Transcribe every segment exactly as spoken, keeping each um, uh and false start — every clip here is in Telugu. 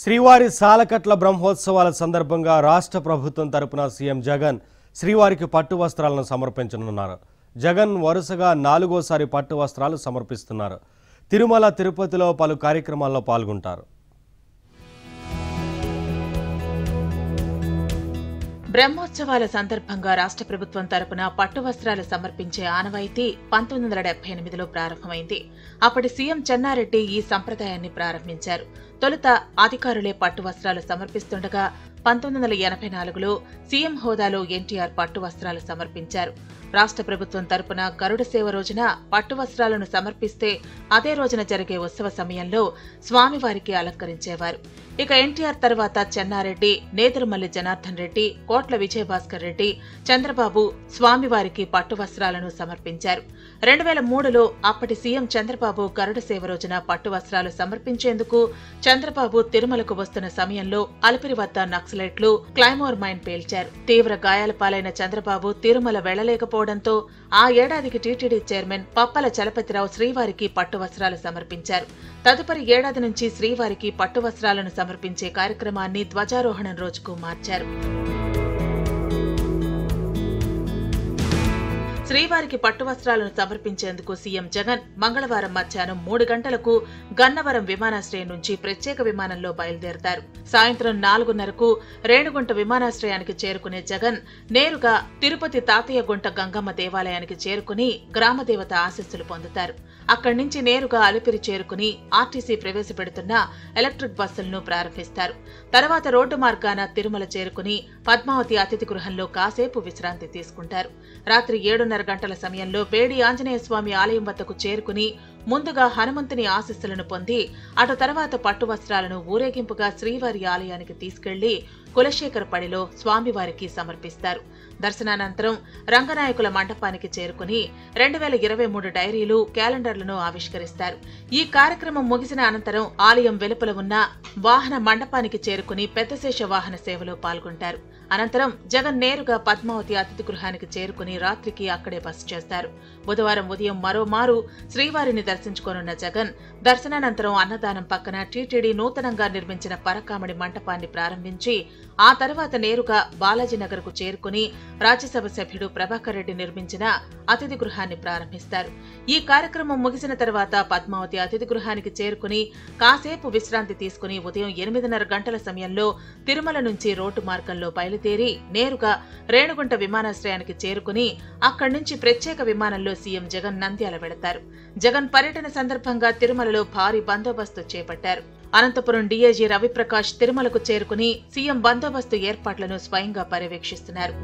శ్రీవారి సాలకట్ల బ్రహ్మోత్సవాల సందర్భంగా రాష్ట్ర ప్రభుత్వం తరపున సీఎం జగన్ శ్రీవారికి పట్టు వస్త్రాలను సమర్పించనున్నారు। జగన్ వరుసగా నాలుగోసారి పట్టు వస్త్రాలు సమర్పిస్తున్నారు। తిరుమల తిరుపతిలో పలు కార్యక్రమాల్లో పాల్గొంటారు। బ్రహ్మోత్సవాల సందర్భంగా రాష్ట్ర ప్రభుత్వం తరపున పట్టు వస్త్రాలు సమర్పించే ఆనవాయితీ పంతొమ్మిది వందల డెబ్బై ఎనిమిదిలో ప్రారంభమైంది। అప్పటి సీఎం చెన్నారెడ్డి ఈ సంప్రదాయాన్ని ప్రారంభించారు। తొలుత అధికారులే పట్టు వస్త్రాలు సమర్పిస్తుండగా పంతొమ్మిది వందల ఎనభై నాలుగులో సీఎం హోదాలో ఎన్టీఆర్ పట్టు వస్త్రాలు సమర్పించారు। రాష్ట్ర ప్రభుత్వం తరపున గరుడ సేవ రోజున పట్టు వస్త్రాలను సమర్పిస్తే అదే రోజున జరిగే ఉత్సవ సమయంలో స్వామివారికి అలంకరించేవారు। ఇక ఎన్టీఆర్ తర్వాత చెన్నారెడ్డి, నేదురుమల్లి జనార్దన్ రెడ్డి, కోట్ల విజయభాస్కర్ రెడ్డి, చంద్రబాబు స్వామివారికి పట్టు వస్త్రాలను సమర్పించారు। రెండు వేల మూడులో అప్పటి సీఎం చంద్రబాబు గరుడ సేవ రోజున పట్టు వస్త్రాలు సమర్పించేందుకు చంద్రబాబు తిరుమలకు వస్తున్న సమయంలో అలిపిరి వద్ద నక్సలైట్లు క్లైమోర్ మైన్ పేల్చారు। తీవ్ర గాయాల పాలైన చంద్రబాబు తిరుమల వెళ్లలేకపోవడంతో ఆ ఏడాదికి టీటీడీ చైర్మన్ పప్పల చలపతిరావు శ్రీవారికి పట్టు వస్త్రాలు సమర్పించారు। తదుపరి ఏడాది నుంచి శ్రీవారికి పట్టు వస్త్రాలను సమర్పించే కార్యక్రమాన్ని ధ్వజారోహణం రోజుకు మార్చారు। శ్రీవారికి పట్టు వస్త్రాలను సమర్పించేందుకు సీఎం జగన్ మంగళవారం మధ్యాహ్నం మూడు గంటలకు గన్నవరం విమానాశ్రయం నుంచి ప్రత్యేక విమానంలో బయలుదేరతారు। సాయంత్రం నాలుగున్నరకు రేణిగుంట విమానాశ్రయానికి చేరుకునే జగన్ నేరుగా తిరుపతి తాతయ్యగుంట గంగమ్మ దేవాలయానికి చేరుకుని గ్రామదేవత ఆశీస్సులు పొందుతారు। అక్కడి నుంచి నేరుగా అలిపిరి చేరుకుని ఆర్టీసీ ప్రవేశపెడుతున్న ఎలక్ట్రిక్ బస్సులను ప్రారంభిస్తారు। తర్వాత రోడ్డు మార్గాన తిరుమల చేరుకుని పద్మావతి అతిథి గృహంలో కాసేపు విశ్రాంతి తీసుకుంటారు। రాత్రి ఏడున్నర గంటల సమయంలో వేడి ఆంజనేయ స్వామి ఆలయం వద్దకు చేరుకుని ముందుగా హనుమంతుని ఆశీస్సులను పొంది అటు తర్వాత పట్టు వస్త్రాలను ఊరేగింపుగా శ్రీవారి ఆలయానికి తీసుకెళ్లి కులశేఖరపడిలో స్వామివారికి సమర్పిస్తారు। దర్శనానంతరం రంగనాయకుల మండపానికి చేరుకుని రెండు వేల ఇరవై మూడు డైరీలు, క్యాలెండర్లను ఆవిష్కరిస్తారు। ఈ కార్యక్రమం ముగిసిన అనంతరం ఆలయం వెలుపల ఉన్న వాహన మండపానికి చేరుకుని పెద్దశేష వాహన సేవలో పాల్గొంటారు। అనంతరం జగన్ నేరుగా పద్మావతి అతిథి గృహానికి చేరుకుని రాత్రికి అక్కడే బస చేస్తారు। బుధవారం ఉదయం మరోమారు శ్రీవారిని దర్శించుకోనున్న జగన్ దర్శనానంతరం అన్నదానం పక్కన టీటీడీ నూతనంగా నిర్మించిన పరకామణి మంటపాన్ని ప్రారంభించి ఆ తర్వాత నేరుగా బాలాజీనగర్కు చేరుకుని రాజ్యసభ సభ్యుడు ప్రభాకర్ రెడ్డి నిర్మించిన అతిథి గృహాన్ని ప్రారంభిస్తారు। ఈ కార్యక్రమం ముగిసిన తర్వాత పద్మావతి అతిథి గృహానికి చేరుకుని కాసేపు విశ్రాంతి తీసుకుని ఉదయం ఎనిమిదిన్నర గంటల సమయంలో తిరుమల నుంచి రోడ్డు మార్గంలో బయలుదేరి నేరుగా రేణిగుంట విమానాశ్రయానికి చేరుకుని అక్కడి నుంచి ప్రత్యేక విమానంలో సీఎం జగన్ నంద్యాల వెళతారు। జగన్ పర్యటన సందర్భంగా తిరుమలలో భారీ బందోబస్తు చేపట్టారు। అనంతపురం డీఐజీ రవిప్రకాష్ తిరుమలకు చేరుకుని సీఎం బందోబస్తు ఏర్పాట్లను స్వయంగా పర్యవేక్షిస్తున్నారు।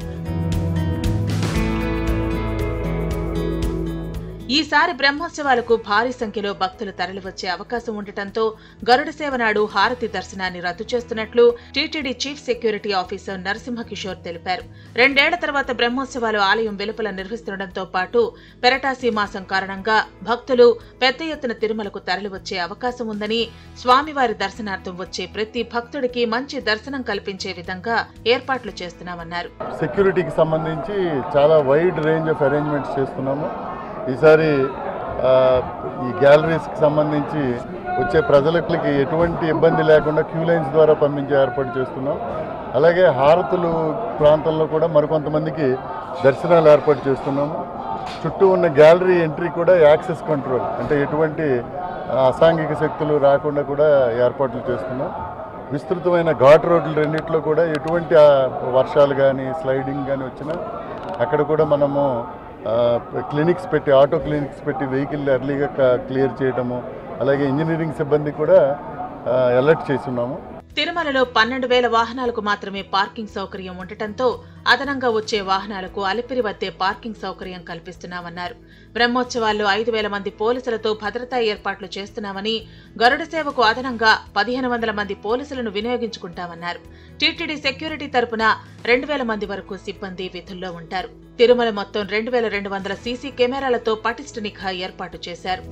ఈసారి బ్రహ్మోత్సవాలకు భారీ సంఖ్యలో భక్తులు తరలివచ్చే అవకాశం ఉండటంతో గరుడ సేవ నాడు హారతి దర్శనాన్ని రద్దు చేస్తున్నట్లు TTD chief security officer Narasimha Kishore తెలిపారు। రెండేళ్ల తర్వాత బ్రహ్మోత్సవాలు ఆలయం వెలుపల నిర్వహిస్తుండటంతో పాటు పెరటాసి మాసం కారణంగా భక్తులు పెద్ద ఎత్తున తిరుమలకు తరలివచ్చే అవకాశం ఉందని, స్వామివారి దర్శనార్థం వచ్చే ప్రతి భక్తుడికి మంచి దర్శనం కల్పించే విధంగా ఏర్పాట్లు చేస్తున్నామన్నారు। సెక్యూరిటీకి సంబంధించి చాలా వైడ్ రేంజ్ ఆఫ్ అరేంజ్మెంట్స్ చేస్తున్నాము। ఈసారి ఈ గ్యాలరీస్కి సంబంధించి వచ్చే ప్రజలకి ఎటువంటి ఇబ్బంది లేకుండా క్యూ లైన్స్ ద్వారా పంపించే ఏర్పాటు చేస్తున్నాం। అలాగే హారతులు ప్రాంతంలో కూడా మరికొంతమందికి దర్శనాలు ఏర్పాటు చేస్తున్నాము। చుట్టూ ఉన్న గ్యాలరీ ఎంట్రీ కూడా యాక్సెస్ కంట్రోల్, అంటే ఎటువంటి అసాంఘిక శక్తులు రాకుండా కూడా ఏర్పాట్లు చేస్తున్నాం। విస్తృతమైన ఘాట్ రోడ్లు రెండింటిలో కూడా ఎటువంటి వర్షాలు కానీ స్లైడింగ్ కానీ వచ్చినా అక్కడ కూడా మనము క్లినిక్స్ పెట్టి, ఆటో క్లినిక్స్ పెట్టి వెహికల్ ఎర్లీగా క్లియర్ చేయడము, అలాగే ఇంజనీరింగ్ సిబ్బంది కూడా అలర్ట్ చేస్తున్నాము। తిరుమలలో పన్నెండు వేల వాహనాలకు మాత్రమే పార్కింగ్ సౌకర్యం ఉండటంతో అదనంగా వచ్చే వాహనాలకు అలిపిరి వద్దే పార్కింగ్ సౌకర్యం కల్పిస్తున్నామన్నారు। బ్రహ్మోత్సవాల్లో ఐదు వేల మంది పోలీసులతో భద్రతా ఏర్పాట్లు చేస్తున్నామని, గరుడ సేవకు అదనంగా పదిహేను వందల మంది పోలీసులను వినియోగించుకుంటామన్నారు। టీటీడీ సెక్యూరిటీ తరపున రెండు వేల మంది వరకు సిబ్బంది విధుల్లో ఉంటారు। తిరుమల మొత్తం రెండు వేల రెండు వందల సీసీ కెమెరాలతో పటిష్ట నిఘా ఏర్పాటు చేశారు।